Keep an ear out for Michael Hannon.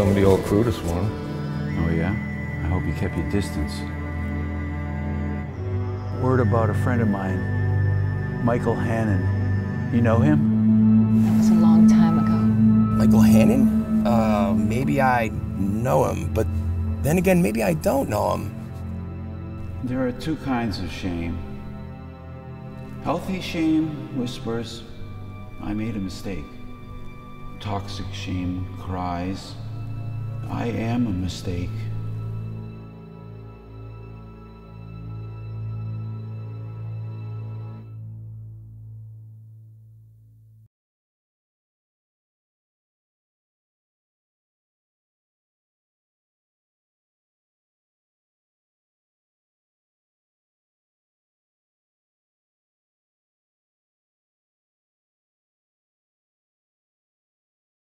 some of the old crew this morning. Oh, yeah? I hope you kept your distance. Word about a friend of mine, Michael Hannon. You know him? That was a long time ago. Michael Hannon? Maybe I know him, but then again, maybe I don't know him. There are two kinds of shame. Healthy shame whispers, I made a mistake. Toxic shame cries, I am a mistake.